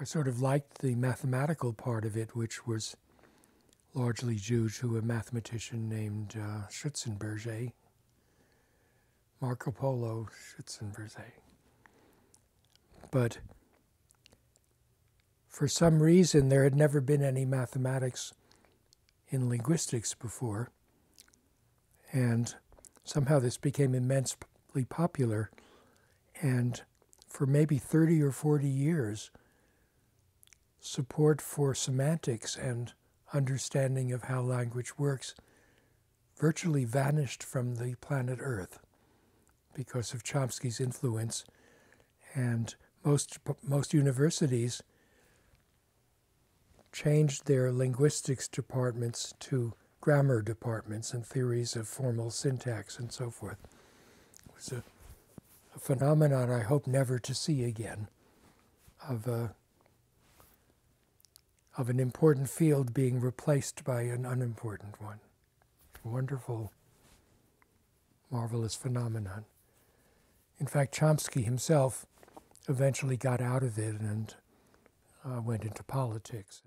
I sort of liked the mathematical part of it, which was largely due to a mathematician named Schützenberger, Marco Polo Schützenberger. But for some reason, there had never been any mathematics in linguistics before, and somehow this became immensely popular, and for maybe 30 or 40 years, support for semantics and understanding of how language works virtually vanished from the planet Earth because of Chomsky's influence, and most universities changed their linguistics departments to grammar departments and theories of formal syntax and so forth. It was a phenomenon I hope never to see again, of an important field being replaced by an unimportant one. A wonderful, marvelous phenomenon. In fact, Chomsky himself eventually got out of it and went into politics.